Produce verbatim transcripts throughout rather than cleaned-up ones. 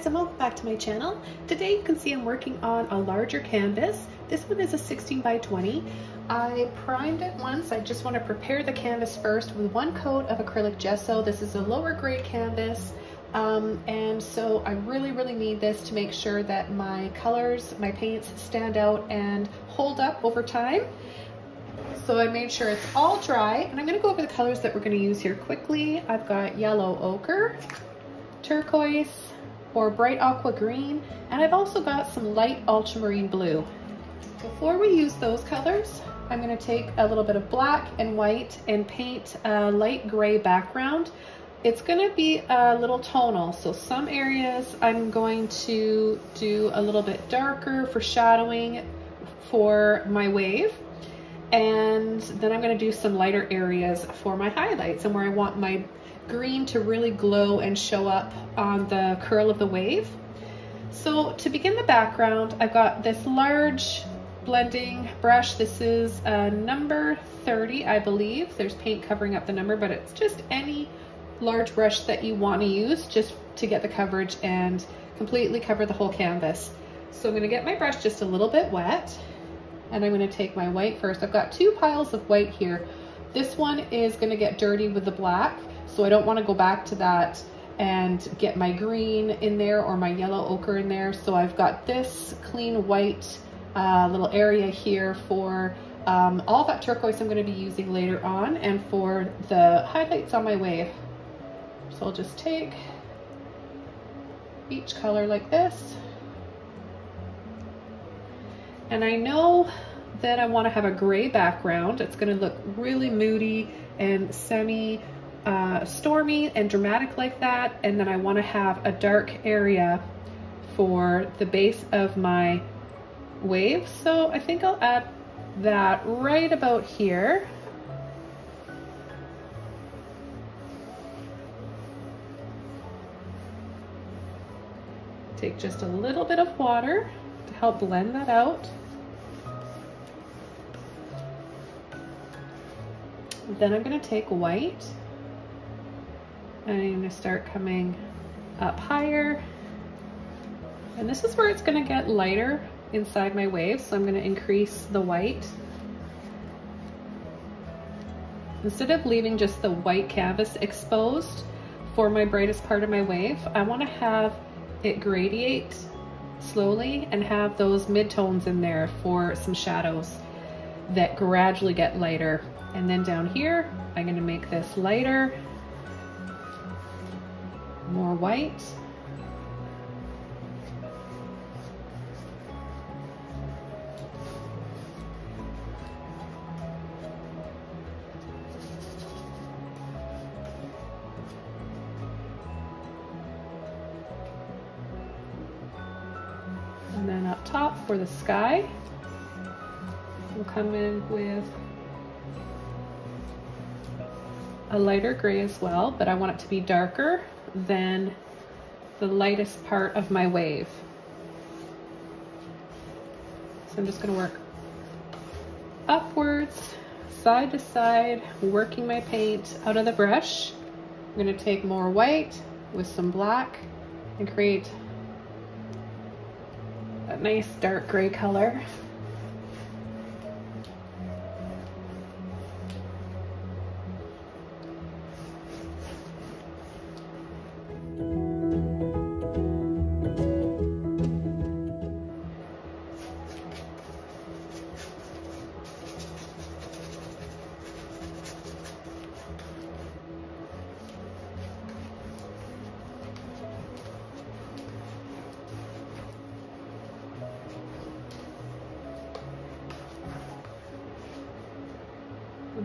guys, and welcome back to my channel. Today you can see I'm working on a larger canvas. This one is a sixteen by twenty. I primed it once. I just want to prepare the canvas first with one coat of acrylic gesso. This is a lower grade canvas. Um, and so I really, really need this to make sure that my colors, my paints stand out and hold up over time. So I made sure it's all dry, and I'm going to go over the colors that we're going to use here quickly. I've got yellow ochre, turquoise, or bright aqua green, and I've also got some light ultramarine blue. Before we use those colors, I'm going to take a little bit of black and white and paint a light gray background. It's going to be a little tonal, so some areas I'm going to do a little bit darker for shadowing for my wave. And then I'm going to do some lighter areas for my highlights and where I want my green to really glow and show up on the curl of the wave. So to begin the background, I've got this large blending brush. This is a number thirty, I believe. There's paint covering up the number, but it's just any large brush that you want to use just to get the coverage and completely cover the whole canvas. So I'm going to get my brush just a little bit wet. And I'm going to take my white first. I've got two piles of white here. This one is going to get dirty with the black, so I don't want to go back to that and get my green in there or my yellow ochre in there. So I've got this clean white uh, little area here for um, all that turquoise I'm going to be using later on and for the highlights on my wave. So I'll just take each color like this. And I know that I want to have a gray background. It's going to look really moody and semi uh, stormy and dramatic like that. And then I want to have a dark area for the base of my wave. So I think I'll add that right about here. Take just a little bit of water to help blend that out. Then I'm going to take white and I'm going to start coming up higher, and this is where it's going to get lighter inside my wave, so I'm going to increase the white. Instead of leaving just the white canvas exposed for my brightest part of my wave, I want to have it gradiate slowly and have those mid-tones in there for some shadows that gradually get lighter. And then down here, I'm going to make this lighter, more white. And then up top for the sky, we'll come in with a lighter gray as well, but I want it to be darker than the lightest part of my wave. So I'm just going to work upwards, side to side, working my paint out of the brush. I'm going to take more white with some black and create a nice dark gray color.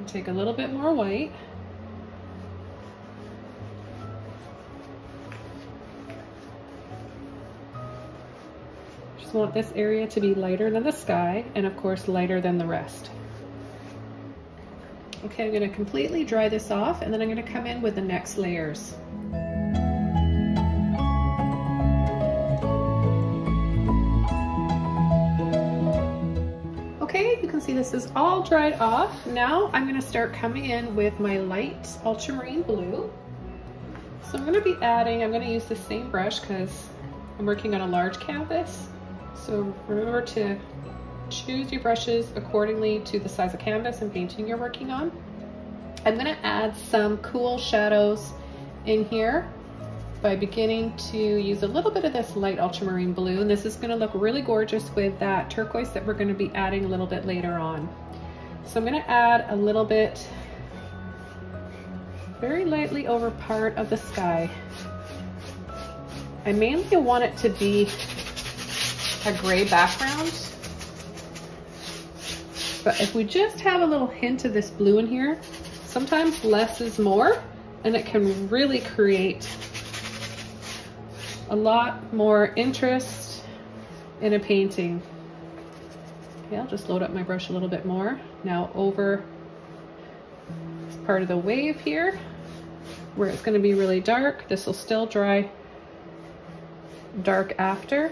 Take a little bit more white. Just want this area to be lighter than the sky and of course lighter than the rest. Okay, I'm going to completely dry this off and then I'm going to come in with the next layers. See, this is all dried off. Now I'm going to start coming in with my light ultramarine blue. So I'm going to be adding, I'm going to use the same brush because I'm working on a large canvas, so remember to choose your brushes accordingly to the size of canvas and painting you're working on. I'm going to add some cool shadows in here by beginning to use a little bit of this light ultramarine blue, and this is going to look really gorgeous with that turquoise that we're going to be adding a little bit later on. So I'm going to add a little bit very lightly over part of the sky. I mainly want it to be a gray background, but if we just have a little hint of this blue in here, sometimes less is more, and it can really create a lot more interest in a painting. Okay, I'll just load up my brush a little bit more. Now over this part of the wave here, where it's gonna be really dark. This will still dry dark after.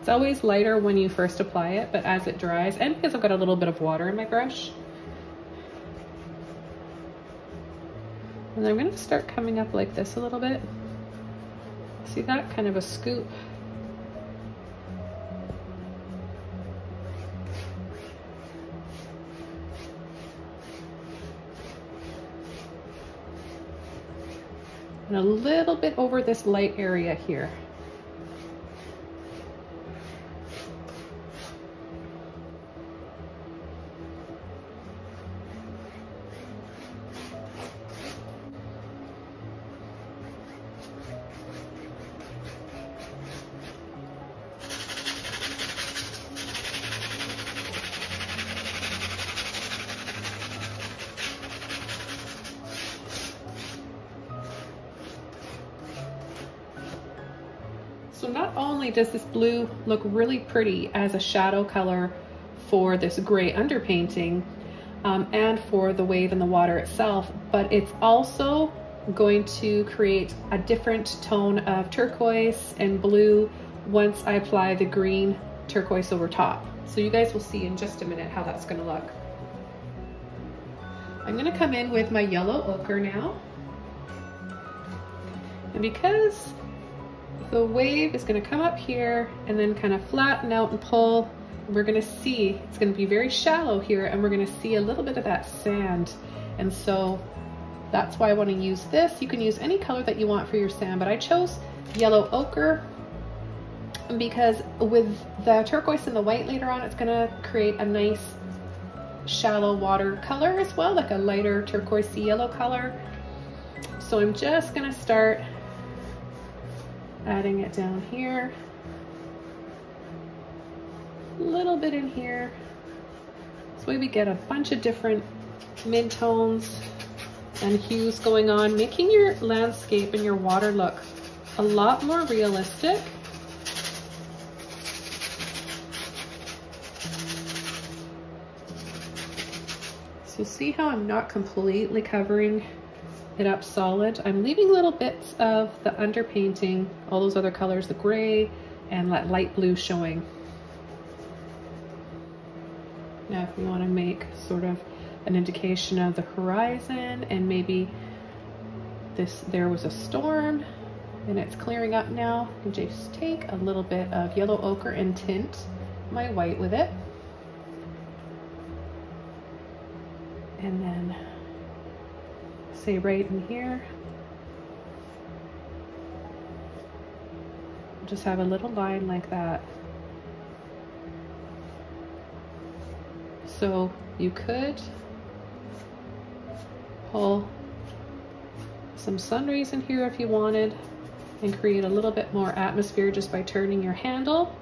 It's always lighter when you first apply it, but as it dries, and because I've got a little bit of water in my brush, and I'm going to start coming up like this a little bit. See that? Kind of a scoop. And a little bit over this light area here. So not only does this blue look really pretty as a shadow color for this gray underpainting um, and for the wave and the water itself, but it's also going to create a different tone of turquoise and blue once I apply the green turquoise over top. So you guys will see in just a minute how that's going to look. I'm going to come in with my yellow ochre now, and because the wave is going to come up here and then kind of flatten out and pull, we're going to see it's going to be very shallow here, and we're going to see a little bit of that sand. And so that's why I want to use this. You can use any color that you want for your sand, but I chose yellow ochre because with the turquoise and the white later on, it's going to create a nice shallow water color as well, like a lighter turquoisey yellow color. So I'm just going to start adding it down here, a little bit in here. This way we get a bunch of different mid-tones and hues going on, making your landscape and your water look a lot more realistic. So see how I'm not completely covering it up solid. I'm leaving little bits of the underpainting, all those other colors, the gray and that light blue showing. Now if we want to make sort of an indication of the horizon, and maybe this, there was a storm and it's clearing up now, I can just take a little bit of yellow ochre and tint my white with it, and then say right in here, just have a little line like that. So you could pull some sun rays in here if you wanted and create a little bit more atmosphere just by turning your handle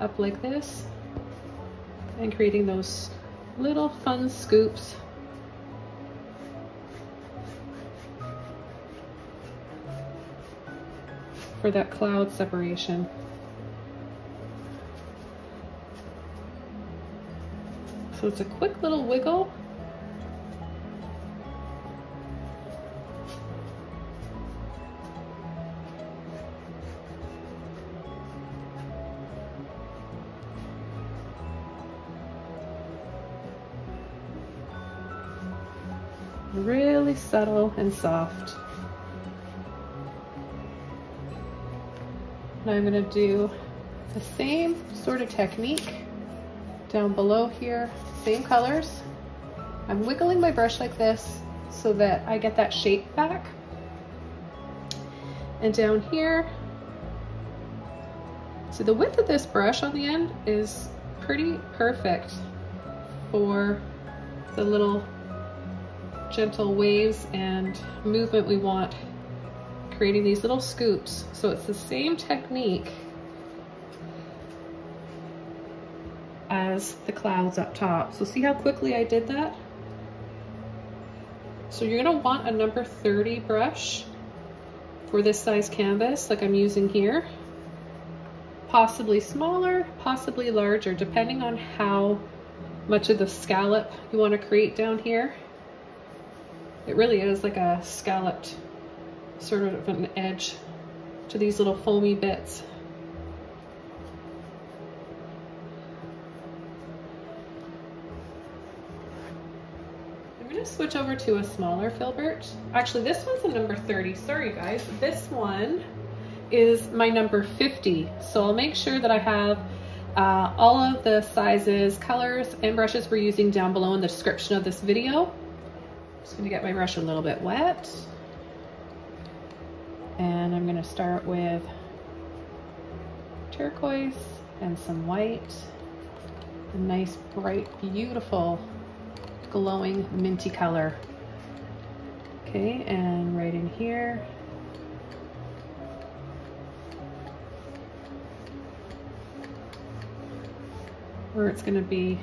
up like this and creating those little fun scoops. For that cloud separation. So it's a quick little wiggle. Really subtle and soft. Now I'm going to do the same sort of technique down below here, same colors. I'm wiggling my brush like this so that I get that shape back. And down here, so the width of this brush on the end is pretty perfect for the little gentle waves and movement we want, creating these little scoops. So it's the same technique as the clouds up top. So see how quickly I did that? So you're gonna want a number thirty brush for this size canvas like I'm using here. Possibly smaller, possibly larger, depending on how much of the scallop you want to create down here. It really is like a scalloped sort of an edge to these little foamy bits. I'm going to switch over to a smaller filbert. Actually, this one's a number thirty. Sorry guys, this one is my number fifty. So I'll make sure that I have uh, all of the sizes, colors, and brushes we're using down below in the description of this video. I'm just going to get my brush a little bit wet. And I'm going to start with turquoise and some white. A nice, bright, beautiful, glowing, minty color. Okay, and right in here. Where it's going to be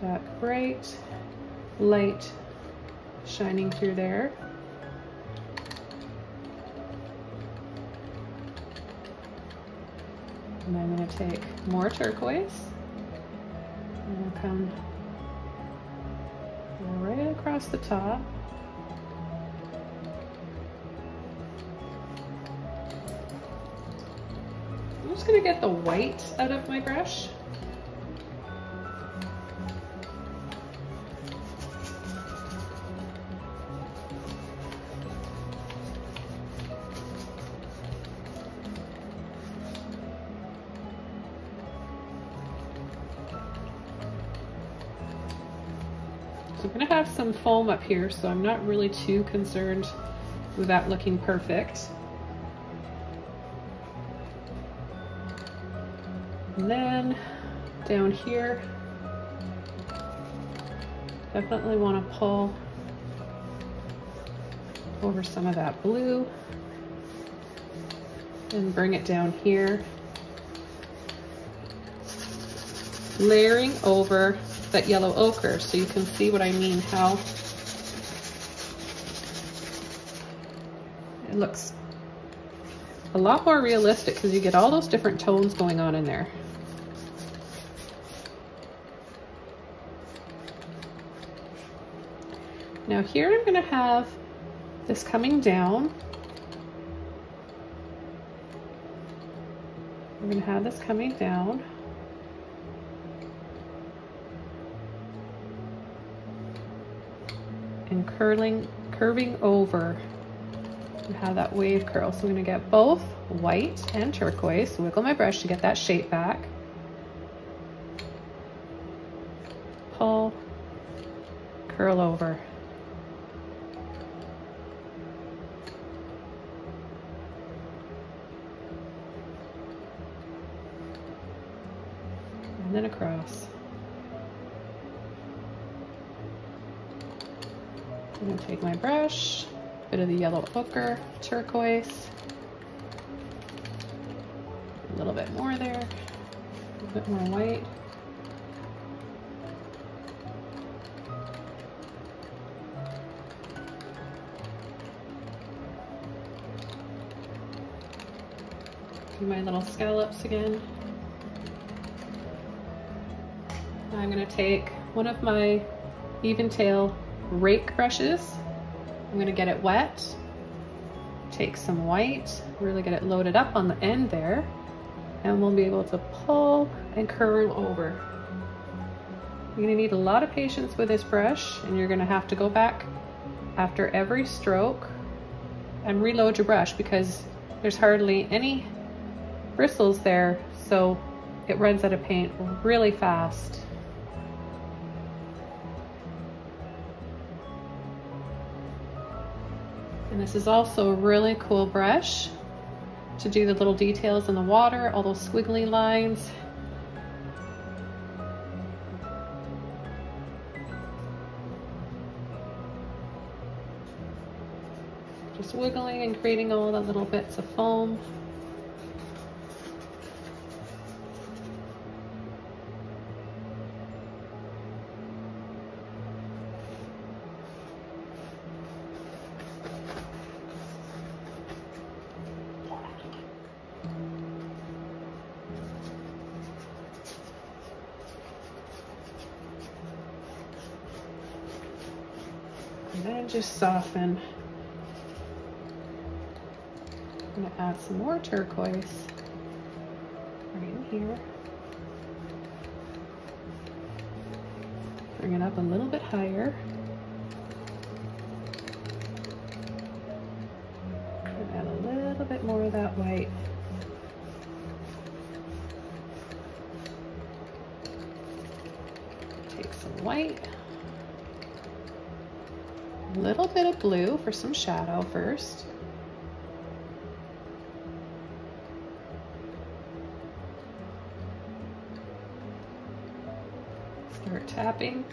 that bright light shining through there. And I'm going to take more turquoise and we'll come right across the top. I'm just going to get the white out of my brush. So I'm going to have some foam up here, so I'm not really too concerned with that looking perfect. And then down here, definitely want to pull over some of that blue and bring it down here, layering over that yellow ochre, so you can see what I mean, how it looks a lot more realistic because you get all those different tones going on in there. Now here I'm going to have this coming down. I'm going to have this coming down. And curling, curving over, and have that wave curl. So I'm going to get both white and turquoise, wiggle my brush to get that shape back, pull, curl over. And then across. I'm going to take my brush, a bit of the yellow ochre, turquoise, a little bit more there, a bit more white. Do my little scallops again. Now I'm going to take one of my even tail rake brushes. I'm going to get it wet, take some white, really get it loaded up on the end there, and we'll be able to pull and curl over. You're going to need a lot of patience with this brush, and you're going to have to go back after every stroke and reload your brush because there's hardly any bristles there, so it runs out of paint really fast. And this is also a really cool brush to do the little details in the water, all those squiggly lines. Just wiggling and creating all the little bits of foam. And then just soften. I'm going to add some more turquoise right in here. Bring it up a little bit higher. And add a little bit more of that white. Take some white. A little bit of blue for some shadow first. Start tapping.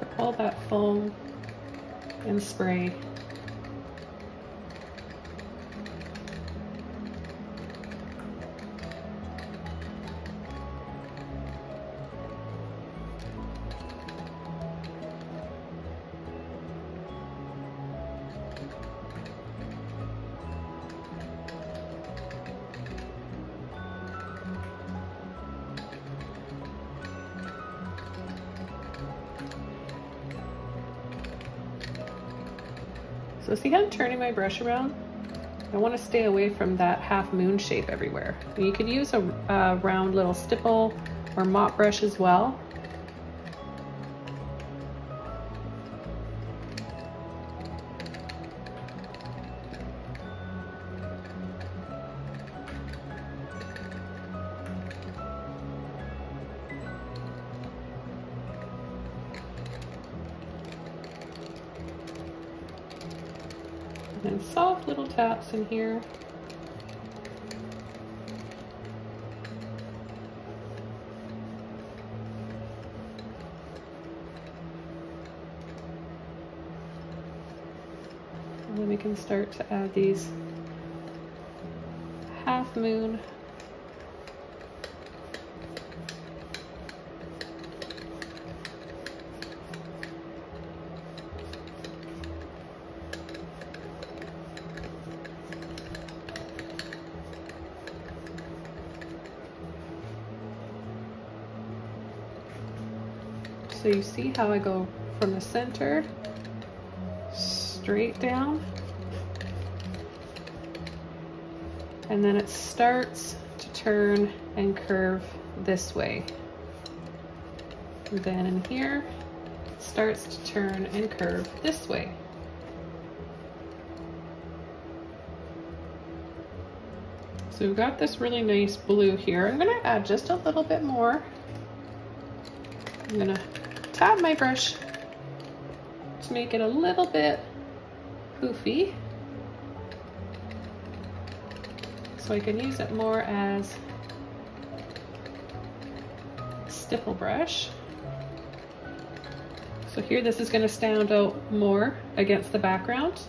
Put all that foam and spray. So see how I'm turning my brush around? I want to stay away from that half moon shape everywhere. You could use a, a round little stipple or mop brush as well. And soft little taps in here. And then we can start to add these half moon . So you see how I go from the center straight down, and then it starts to turn and curve this way. And then in here, it starts to turn and curve this way. So we've got this really nice blue here. I'm going to add just a little bit more. I'm going to tap my brush to make it a little bit poofy, so I can use it more as a stipple brush. So here this is going to stand out more against the background.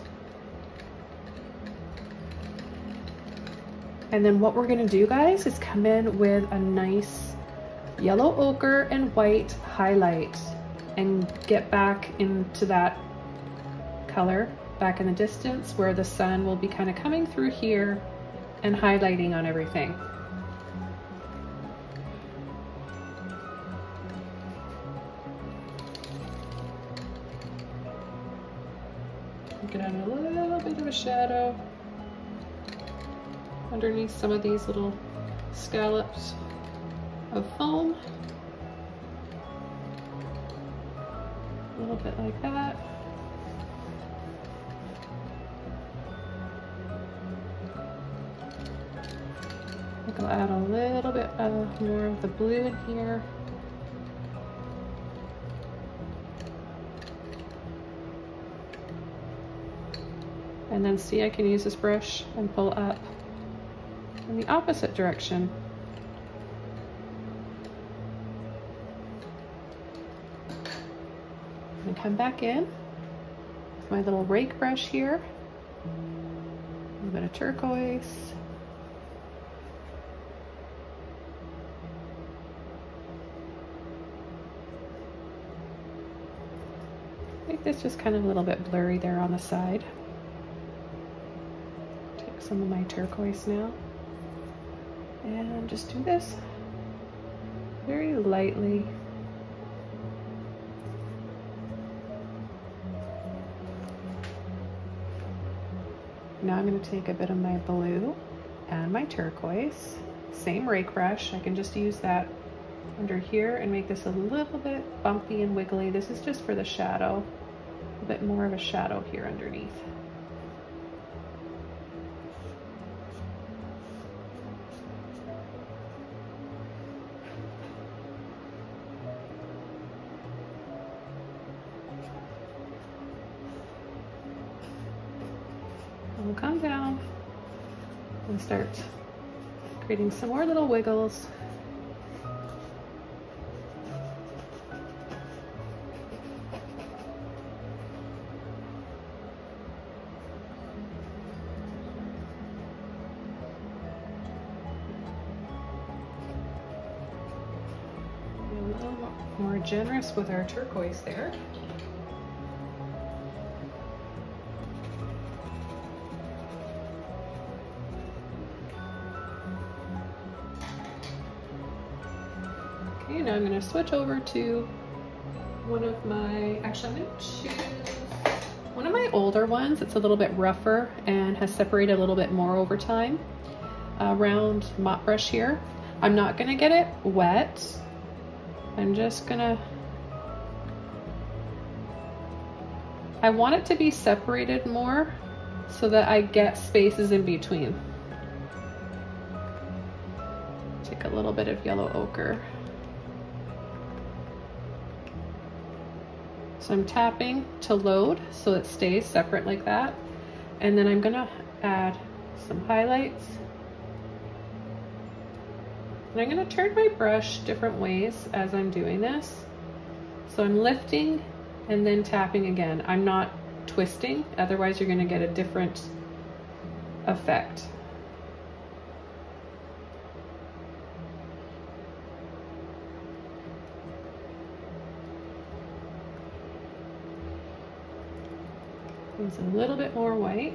And then what we're going to do, guys, is come in with a nice yellow ochre and white highlight and get back into that color back in the distance where the sun will be kind of coming through here and highlighting on everything. in a little bit of a shadow underneath some of these little scallops of foam. A little bit like that. I think I'll add a little bit of more of the blue in here. And then see, I can use this brush and pull up in the opposite direction. And come back in with my little rake brush here. A little bit of turquoise. I think this just kind of a little bit blurry there on the side. Some of my turquoise now, and just do this very lightly. Now I'm going to take a bit of my blue and my turquoise, same rake brush. I can just use that under here and make this a little bit bumpy and wiggly. This is just for the shadow, a bit more of a shadow here underneath. We'll come down and start creating some more little wiggles. Be a little more generous with our turquoise there. Now I'm going to switch over to one of my, actually I'm going to choose one of my older ones. It's a little bit rougher and has separated a little bit more over time. A round mop brush here. I'm not going to get it wet. I'm just going to, I want it to be separated more so that I get spaces in between. Take a little bit of yellow ochre. So I'm tapping to load so it stays separate like that. And then I'm gonna add some highlights. And I'm gonna turn my brush different ways as I'm doing this. So I'm lifting and then tapping again. I'm not twisting, otherwise you're gonna get a different effect. It's a little bit more white.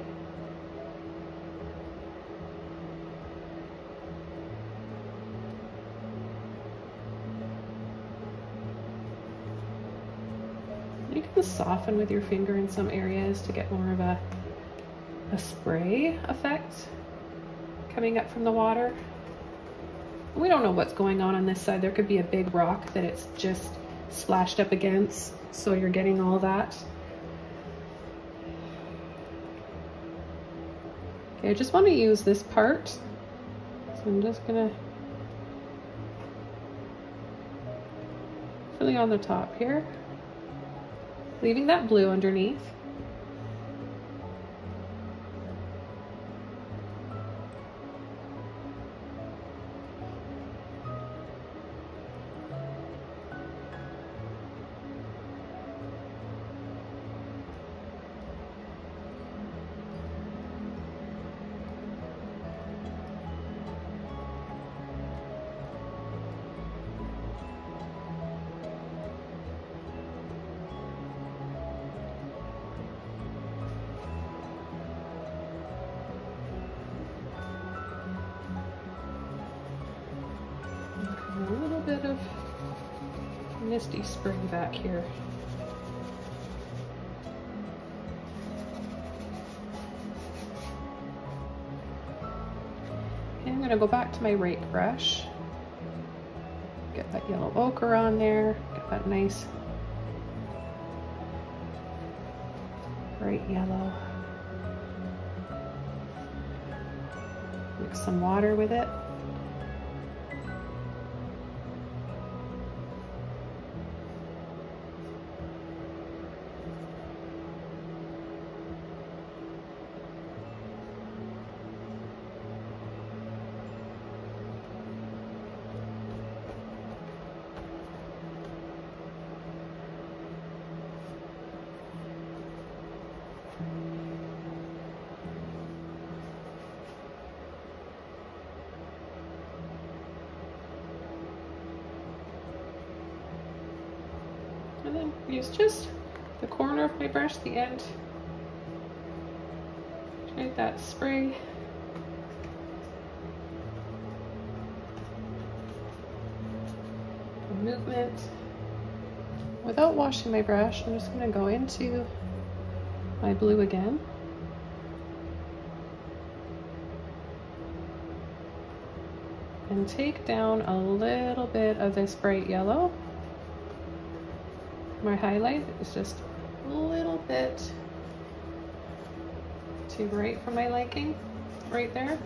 You can soften with your finger in some areas to get more of a, a spray effect coming up from the water. We don't know what's going on on this side. There could be a big rock that it's just splashed up against, so you're getting all that. I just want to use this part, so I'm just gonna filling on the top here, leaving that blue underneath. Misty spring back here. I'm gonna go back to my rake brush, get that yellow ochre on there, get that nice bright yellow. Mix some water with it. And then use just the corner of my brush, the end, create that spray. Movement. Without washing my brush, I'm just going to go into my blue again. And take down a little bit of this bright yellow. My highlight is just a little bit too bright for my liking, right there.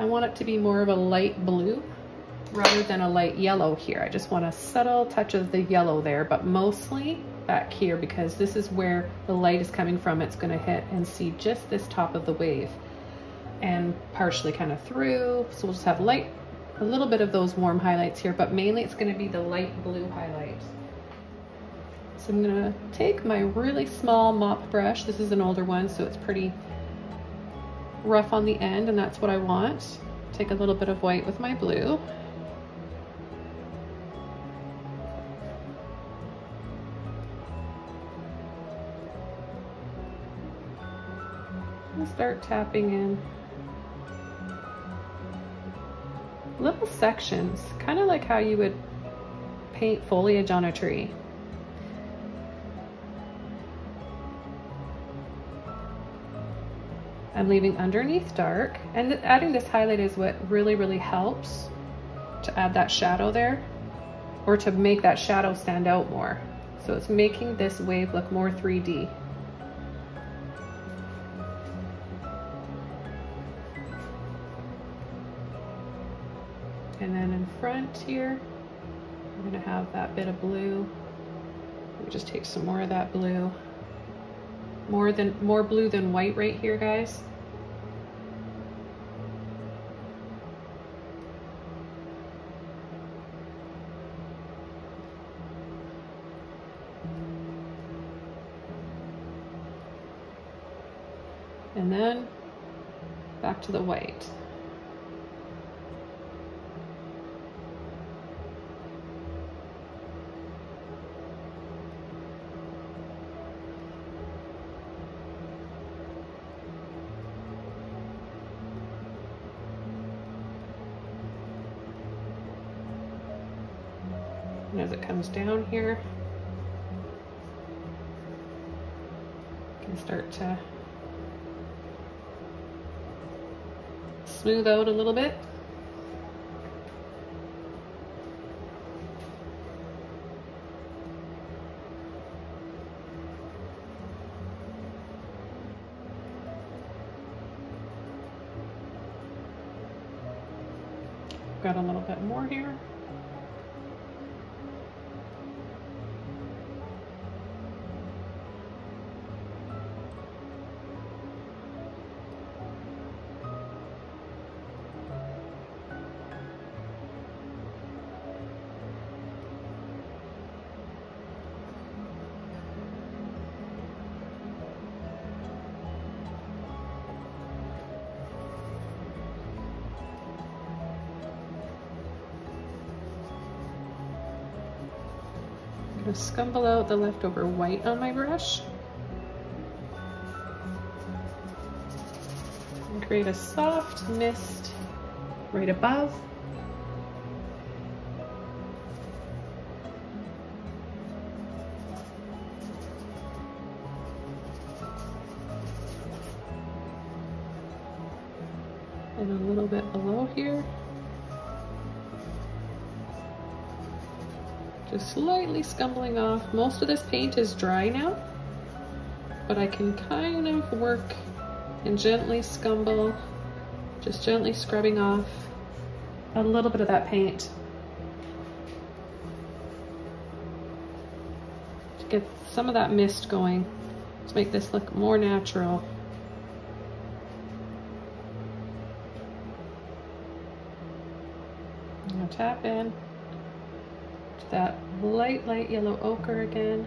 I want it to be more of a light blue rather than a light yellow here. I just want a subtle touch of the yellow there, but mostly back here because this is where the light is coming from. It's going to hit and see just this top of the wave and partially kind of through. So we'll just have light, a little bit of those warm highlights here, but mainly it's going to be the light blue highlights. So I'm going to take my really small mop brush. This is an older one, so it's pretty rough on the end, and that's what I want. Take a little bit of white with my blue. And start tapping in little sections, kind of like how you would paint foliage on a tree. I'm leaving underneath dark, and adding this highlight is what really, really helps to add that shadow there, or to make that shadow stand out more. So it's making this wave look more three D. And then in front here, I'm going to have that bit of blue. Let me just take some more of that blue. More than more blue than white right here, guys. And then back to the white. And as it comes down here, you can start to smooth out a little bit. Got a little bit more here. I'm gonna scumble out the leftover white on my brush and create a soft mist right above. and a little bit below here. Just slightly scumbling off. Most of this paint is dry now, but I can kind of work and gently scumble, just gently scrubbing off a little bit of that paint to get some of that mist going, to make this look more natural. I'm gonna tap in to that light, light yellow ochre again.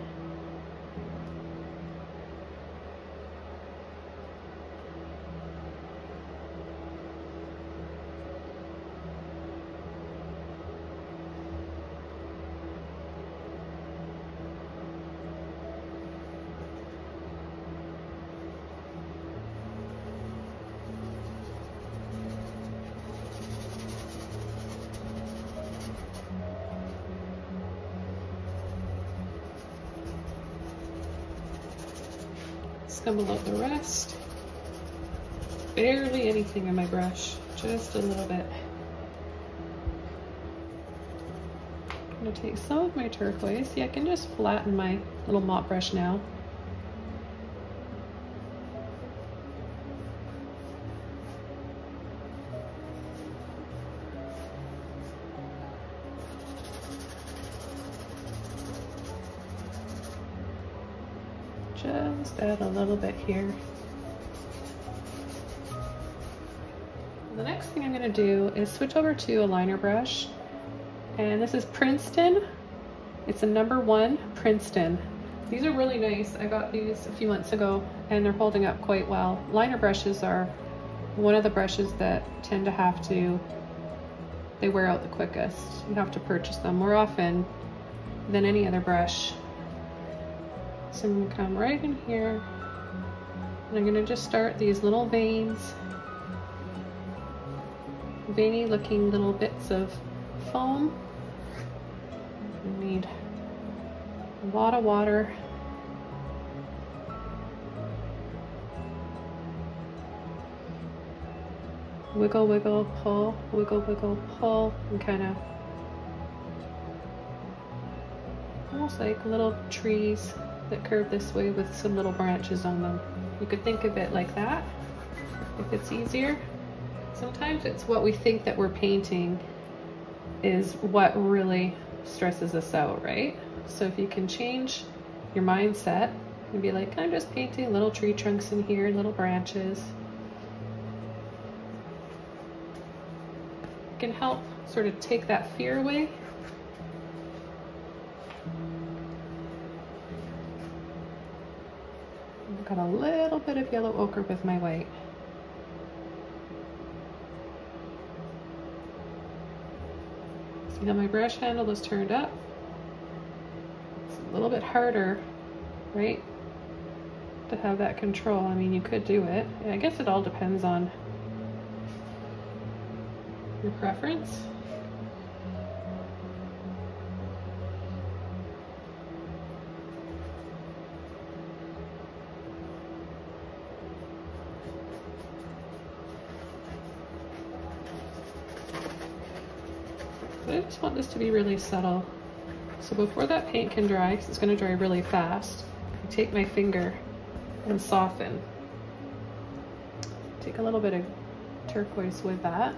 Scumble out the rest. Barely anything on my brush, just a little bit. I'm gonna take some of my turquoise. Yeah, I can just flatten my little mop brush now. Just add a little bit here. The next thing I'm going to do is switch over to a liner brush, and this is Princeton. It's a number one Princeton. These are really nice. I got these a few months ago and they're holding up quite well. Liner brushes are one of the brushes that tend to have to, they wear out the quickest. You have to purchase them more often than any other brush. So I'm gonna come right in here and I'm gonna just start these little veins, veiny looking little bits of foam. I need a lot of water. Wiggle, wiggle, pull, wiggle, wiggle, pull, and kind of almost like little trees that curve this way with some little branches on them. You could think of it like that if it's easier. Sometimes it's what we think that we're painting is what really stresses us out, right? So if you can change your mindset and be like, I'm just painting little tree trunks in here, little branches, it can help sort of take that fear away. Got a little bit of yellow ochre with my white. See how my brush handle is turned up? It's a little bit harder, right, to have that control. I mean, you could do it. I guess it all depends on your preference. I just want this to be really subtle. So before that paint can dry, because it's going to dry really fast, I take my finger and soften. Take a little bit of turquoise with that.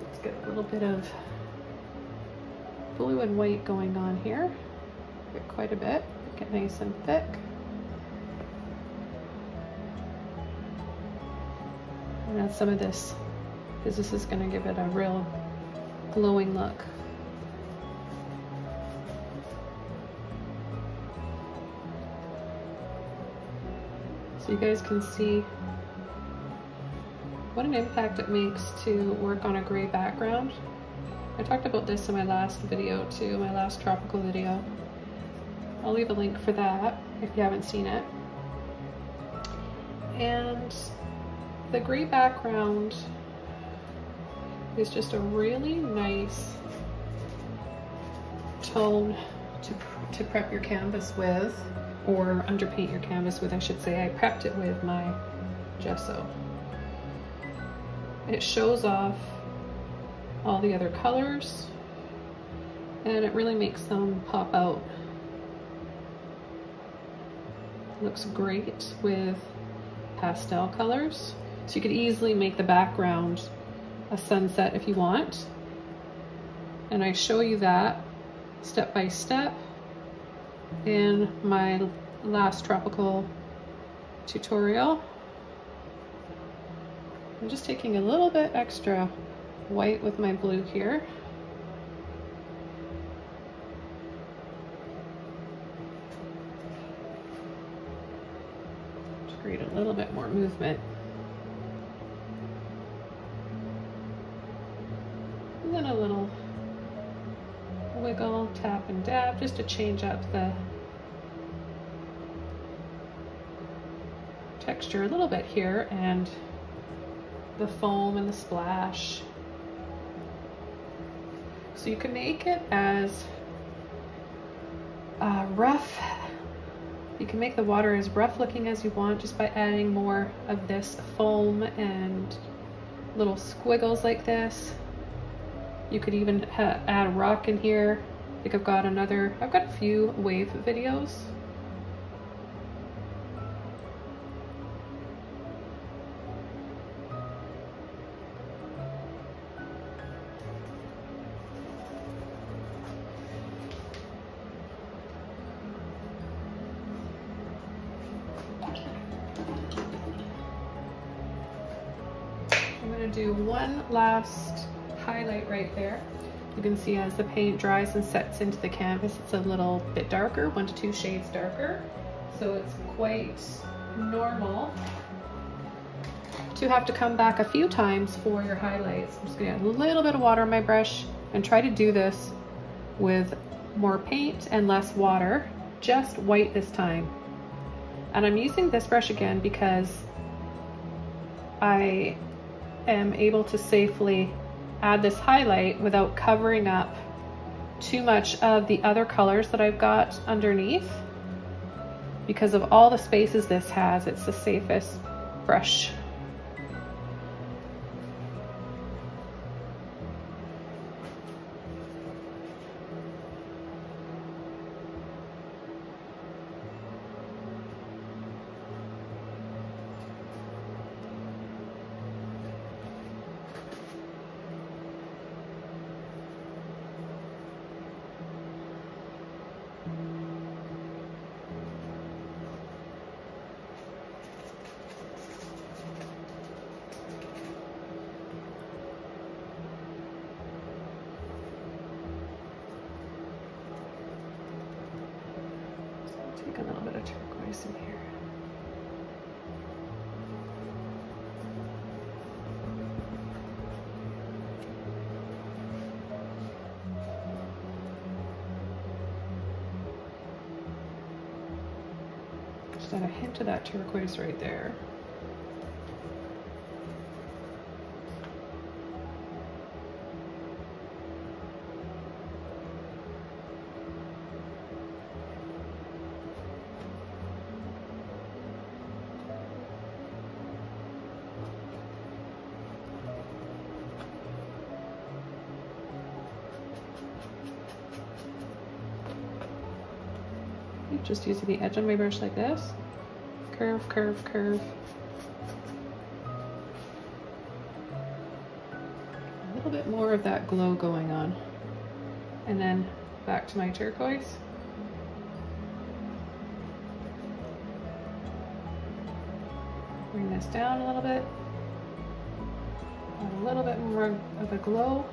Let's get a little bit of blue and white going on here. Get quite a bit. Get nice and thick. And add some of this, because this is going to give it a real glowing look. So you guys can see what an impact it makes to work on a gray background. I talked about this in my last video too, my last tropical video. I'll leave a link for that if you haven't seen it. And the gray background is just a really nice tone to, to prep your canvas with, or underpaint your canvas with, I should say. I prepped it with my gesso. It shows off all the other colors, and it really makes them pop out. Looks great with pastel colors. So you could easily make the background a sunset if you want. And I show you that step by step in my last tropical tutorial. I'm just taking a little bit extra white with my blue here. To create a little bit more movement. And then a little wiggle, tap and dab, just to change up the texture a little bit here, and the foam and the splash. So you can make it as uh, rough, you can make the water as rough looking as you want just by adding more of this foam and little squiggles like this. You could even ha add a rock in here. I think I've got another, I've got a few wave videos. Do one last highlight right there. You can see as the paint dries and sets into the canvas, it's a little bit darker, one to two shades darker. So it's quite normal to have to come back a few times for your highlights. I'm just gonna add a little bit of water on my brush and try to do this with more paint and less water, just white this time. And I'm using this brush again because I am able to safely add this highlight without covering up too much of the other colors that I've got underneath. Because of all the spaces this has, it's the safest brush. A little bit of turquoise in here. Just add a hint of that turquoise right there. Just using the edge of my brush like this. Curve, curve, curve. A little bit more of that glow going on. And then back to my turquoise. Bring this down a little bit. Add a little bit more of a glow.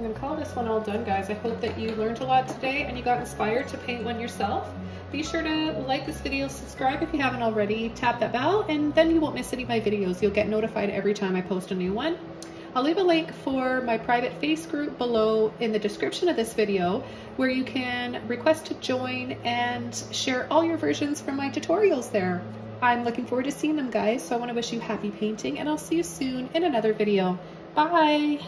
I'm going to call this one all done, guys. I hope that you learned a lot today and you got inspired to paint one yourself. Be sure to like this video, subscribe if you haven't already, tap that bell, and then you won't miss any of my videos. You'll get notified every time I post a new one. I'll leave a link for my private face group below in the description of this video where you can request to join and share all your versions from my tutorials there. I'm looking forward to seeing them, guys, so I want to wish you happy painting, and I'll see you soon in another video. Bye!